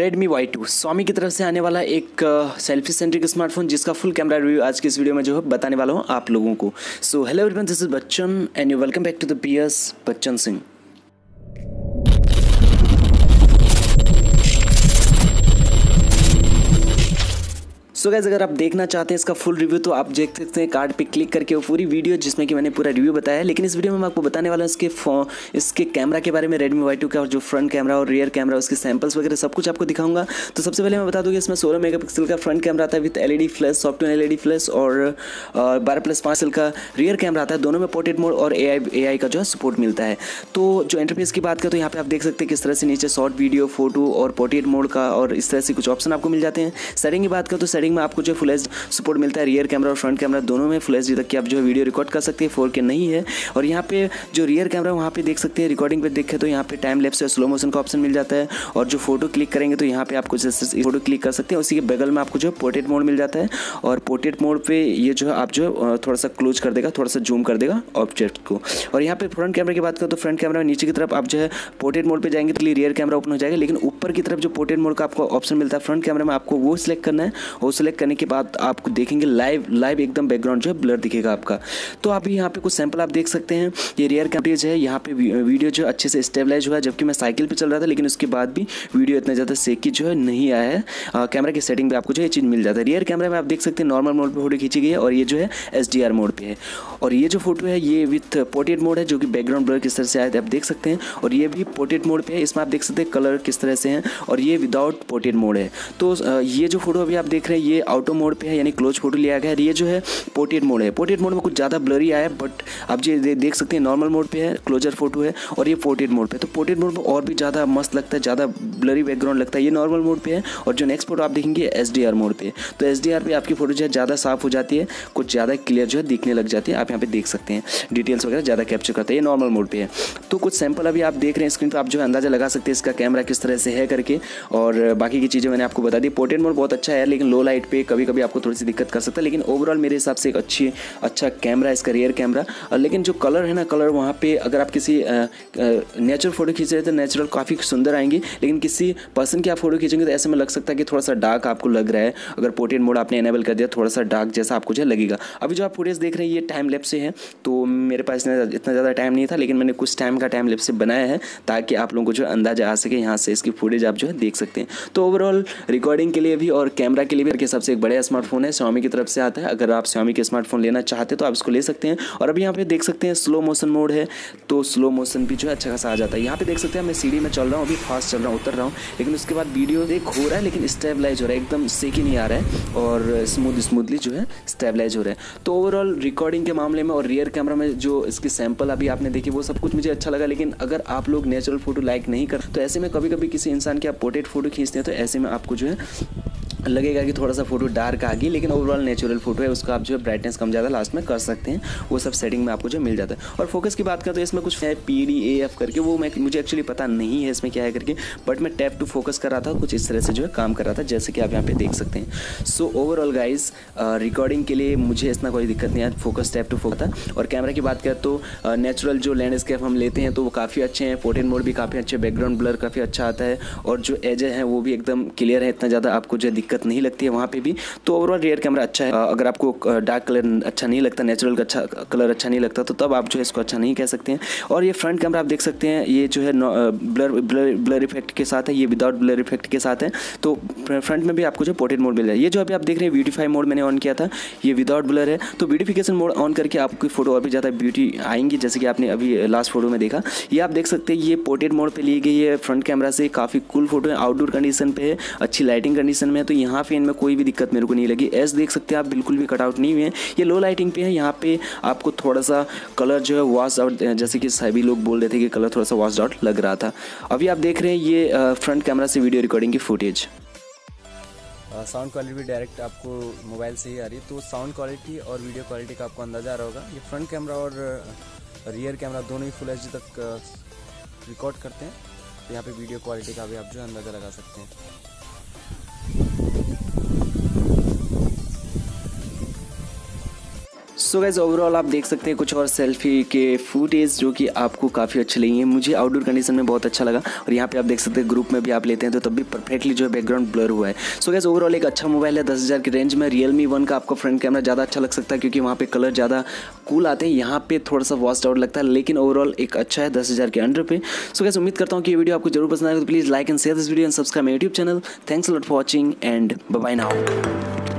Redmi Y2 Xiaomi की तरफ से आने वाला एक सेल्फी सेंट्रिक स्मार्टफोन जिसका फुल कैमरा रिव्यू आज की इस वीडियो में जो है बताने वाला हूँ आप लोगों को। So hello everyone, this is Bachchan and you welcome back to the PS Bachchan Singh. So guys, अगर आप देखना चाहते हैं इसका फुल रिव्यू तो आप देख सकते हैं कार्ड पे क्लिक करके वो पूरी वीडियो जिसमें कि मैंने पूरा रिव्यू बताया है। लेकिन इस वीडियो में मैं आपको बताने वाला हूँ इसके कैमरा के बारे में, Redmi Y2 का और जो फ्रंट कैमरा और रियर कैमरा, उसके सैम्पल्स वगैरह सब कुछ आपको दिखाऊंगा। तो सबसे पहले मैं बता दूँ कि इसमें 16 मेगापिक्सल का फ्रंट कैमरा आता है with LED flash, software LED flash और 12+5 का रियर कैमरा आता है। दोनों में पोर्ट्रेट मोड और AI का जो है सपोर्ट मिलता है। तो जो इंटरफेस की बात करें तो यहाँ पर आप देख सकते हैं किस तरह से नीचे शॉर्ट वीडियो, फोटो और पोर्ट्रेट मोड का और इस तरह से कुछ ऑप्शन आपको मिल जाते हैं। सेटिंग की बात करें तो सेटिंग में आपको जो फुल एच सपोर्ट मिलता है, रियर कैमरा और फ्रंट कैमरा दोनों में फुल एच डी तक की आप जो है वीडियो रिकॉर्ड कर सकते हैं। 4K नहीं है। और यहाँ पे जो रियर कैमरा वहाँ पे देख सकते हैं, रिकॉर्डिंग पे देखें तो यहाँ पे टाइम लैप्स और स्लो मोशन का ऑप्शन मिल जाता है। और जो फोटो क्लिक करेंगे तो यहाँ पे आपको जैसे फोटो क्लिक कर सकते हैं, उसी के बगल में आपको जो है पोर्ट्रेट मोड मिल जाता है। और पोर्ट्रेट मोड पे ये जो है आप जो है थोड़ा सा क्लोज कर देगा, थोड़ा सा जूम कर देगा ऑब्जेक्ट को। और यहाँ पे फ्रंट कैमरा की बात करें तो फ्रंट कैमरा में नीचे की तरफ आप जो है पोर्ट्रेट मोड पर जाएंगे तो रियर कैमरा ओपन हो जाएगा। लेकिन ऊपर की तरफ जो पोर्ट्रेट मोड का आपको ऑप्शन मिलता है फ्रंट कैमरा में, आपको वो सिलेक्ट करना है। और सेलेक्ट करने के बाद आपको देखेंगे लाइव एकदम बैकग्राउंड जो है ब्लर दिखेगा आपका। तो आप यहाँ पे कुछ सैंपल आप देख सकते हैं। ये रियर कैमरा जो है यहाँ पे वीडियो जो अच्छे से स्टेबलाइज हुआ है, जबकि मैं साइकिल पे चल रहा था, लेकिन उसके बाद भी वीडियो इतना ज़्यादा सेकी जो है नहीं आया है। कैमरा की सेटिंग पर आपको जो है चीज़ मिल जाता है। रियर कैमरा में आप देख सकते हैं नॉर्मल मोड पर फोटो खींची गई है और ये जो है HDR मोड पर है। और ये जो फोटो है ये विथ पोर्ट्रेट मोड है, जो कि बैकग्राउंड ब्लर किस तरह से आए थे आप देख सकते हैं। और ये भी पोर्ट्रेट मोड पर है, इसमें आप देख सकते हैं कलर किस तरह से हैं। और ये विदाउट पोर्ट्रेट मोड है। तो ये जो फोटो अभी आप देख रहे हैं ये ऑटो मोड पे है, यानी क्लोज फोटो लिया गया है। ये जो है पोर्ट्रेट मोड है। पोर्ट्रेट मोड में कुछ ज़्यादा ब्लरी आया है, बट आप ये देख सकते हैं नॉर्मल मोड पे है, क्लोजर फोटो है। और ये पोर्ट्रेट मोड पे, तो पोर्ट्रेट मोड में और भी ज़्यादा मस्त लगता है, ज़्यादा ब्लरी बैकग्राउंड लगता है। ये नॉर्मल मोड पे है। और जो नेक्स्ट फोटो आप देखेंगे HDR मोड पे, तो HDR पे आपकी फोटो जो है ज़्यादा साफ हो जाती है, कुछ ज़्यादा क्लियर जो है दिखने लग जाती है। आप यहाँ पे देख सकते हैं डिटेल्स वगैरह ज़्यादा कैप्चर करता है। ये नॉर्मल मोड पे है। तो कुछ सैंपल अभी आप देख रहे हैं स्क्रीन पर, आप जो है अंदाज़ा लगा सकते हैं इसका कैमरा किस तरह से है करके। और बाकी की चीज़ें मैंने आपको बता दी। पोर्ट्रेट मोड बहुत अच्छा है, लेकिन लो लाइट पे कभी कभी आपको थोड़ी सी दिक्कत कर सकता है। लेकिन ओवरऑल मेरे हिसाब से एक अच्छा कैमरा इसका रियर कैमरा। और लेकिन जो कलर है ना, कलर वहाँ पे अगर आप किसी नेचुरल फोटो खींच रहे हैं तो नेचुरल काफ़ी सुंदर आएंगे। लेकिन किसी पर्सन की आप फोटो खींचेंगे तो ऐसे में लग सकता है कि थोड़ा सा डार्क आपको लग रहा है। अगर पोर्ट्रेट मोड आपने एनेबल कर दिया, थोड़ा सा डार्क जैसा आपको जो लगेगा। अभी जो आप फुटेज देख रहे हैं ये टाइम लैप्स से है। तो मेरे पास इतना ज़्यादा टाइम नहीं था, लेकिन मैंने कुछ टाइम का टाइम लैप्स से बनाया है ताकि आप लोगों को जो अंदाजा आ सके, यहाँ से इसकी फुटेज आप जो है देख सकते हैं। तो ओवरऑल रिकॉर्डिंग के लिए भी और कैमरा के लिए भी सबसे एक बड़ा स्मार्टफोन है, Xiaomi की तरफ से आता है। अगर आप Xiaomi के स्मार्टफोन लेना चाहते हैं तो आप इसको ले सकते हैं। और अभी यहाँ पे देख सकते हैं स्लो मोशन मोड है, तो स्लो मोशन भी जो है अच्छा खासा आ जाता है। यहाँ पे देख सकते हैं मैं सीढ़ी में चल रहा हूँ, अभी फास्ट चल रहा हूँ, उतर रहा हूँ, लेकिन उसके बाद वीडियो देख हो रहा है लेकिन स्टेबलाइज हो रहा है, एकदम सेकी नहीं आ रहा है और स्मूथली जो है स्टेबलाइज हो रहा है। तो ओवरऑल रिकॉर्डिंग के मामले में और रियर कैमरा में जो इसकी सैंपल अभी आपने देखी वो सब कुछ मुझे अच्छा लगा। लेकिन अगर आप लोग नेचुरल फोटो लाइक नहीं कर, तो ऐसे में कभी कभी किसी इंसान की आप पोर्ट्रेट फोटो खींचते हैं तो ऐसे में आपको जो है लगेगा कि थोड़ा सा फोटो डार्क आ गई। लेकिन ओवरऑल नेचुरल फोटो है, उसका आप जो है ब्राइटनेस कम ज़्यादा लास्ट में कर सकते हैं, वो सब सेटिंग में आपको जो मिल जाता है। और फोकस की बात करें तो इसमें कुछ है PDAF करके, वो मैं मुझे एक्चुअली पता नहीं है इसमें क्या है करके, बट मैं टैप टू फोकस कर रहा था, कुछ इस तरह से जो है काम कर रहा था, जैसे कि आप यहाँ पर देख सकते हैं। सो ओवरऑल गाइज रिकॉर्डिंग के लिए मुझे इतना कोई दिक्कत नहीं है, फोकस टैप टू फोकस था। और कैमरा की बात करें तो नेचुरल जो लैंडस्केप हम लेते हैं तो वो काफ़ी अच्छे हैं, पोर्ट्रेट मोड भी काफ़ी अच्छे, बैकग्राउंड ब्लर काफ़ी अच्छा आता है, और जो एजेस हैं वो भी एकदम क्लियर है, इतना ज़्यादा आपको जो नहीं लगती है वहाँ पे भी। तो ओवरऑल रियर कैमरा अच्छा है। अगर आपको डार्क कलर अच्छा नहीं लगता, नेचुरल अच्छा कलर अच्छा नहीं लगता, तो तब आप जो है इसको अच्छा नहीं कह सकते हैं। और ये फ्रंट कैमरा आप देख सकते हैं ये जो है ब्लर इफेक्ट के साथ है, ये विदाउट ब्लर इफेक्ट के साथ है। तो फ्रंट में भी आपको जो पोर्ट्रेट मोड मिल जाए, ये जो अभी आप देख रहे हैं ब्यूटीफाई मोड मैंने ऑन किया था, ये विदाउट ब्लर है। तो ब्यूटीफिकेशन मोड ऑन करके आपकी फोटो और भी ज़्यादा ब्यूटी आएंगी, जैसे कि आपने अभी लास्ट फोटो में देखा। ये आप देख सकते हैं ये पोर्ट्रेट मोड पर ली गई है फ्रंट कैमरा से, काफ़ी कूल फोटो है, आउटडोर कंडीशन पर है, अच्छी लाइटिंग कंडीशन में है। तो यहाँ पे इनमें कोई भी दिक्कत मेरे को नहीं लगी। एस देख सकते हैं आप, बिल्कुल भी कटआउट नहीं हुए हैं। ये लो लाइटिंग पे है, यहाँ पे आपको थोड़ा सा कलर जो है वॉश आउट, जैसे कि सभी लोग बोल रहे थे कि कलर थोड़ा सा वॉश आउट लग रहा था। अभी आप देख रहे हैं ये फ्रंट कैमरा से वीडियो रिकॉर्डिंग की फुटेज। साउंड क्वालिटी भी डायरेक्ट आपको मोबाइल से ही आ रही है, तो साउंड क्वालिटी और वीडियो क्वालिटी का आपको अंदाजा आ रहा होगा। ये फ्रंट कैमरा और रियर कैमरा दोनों ही फुल एचडी तक रिकॉर्ड करते हैं, तो यहाँ पर वीडियो क्वालिटी का भी आप जो अंदाज़ा लगा सकते हैं। सो गाइस ओवरऑल आप देख सकते हैं कुछ और सेल्फी के फुटेज जो कि आपको काफ़ी अच्छे लगी है। मुझे आउटडोर कंडीशन में बहुत अच्छा लगा और यहाँ पे आप देख सकते हैं ग्रुप में भी आप लेते हैं तो तब भी परफेक्टली जो है बैकग्राउंड ब्लर हुआ है। सो गाइस ओवरऑल एक अच्छा मोबाइल है 10,000 की रेंज में। रियलमी वन का आपको फ्रंट कैमरा ज़्यादा अच्छा लग सकता है क्योंकि वहाँ पे कलर ज़्यादा कूल आते हैं, यहाँ पे थोड़ा सा वॉस्ट आउट लगता है, लेकिन ओवरऑल एक अच्छा है 10,000 के अंडर पे। सो गाइस उम्मीद करता हूँ कि ये वीडियो आपको जरूर पसंद आएगा। तो please like and share this video and subscribe my YouTube channel. Thanks a lot for watching and bye bye now.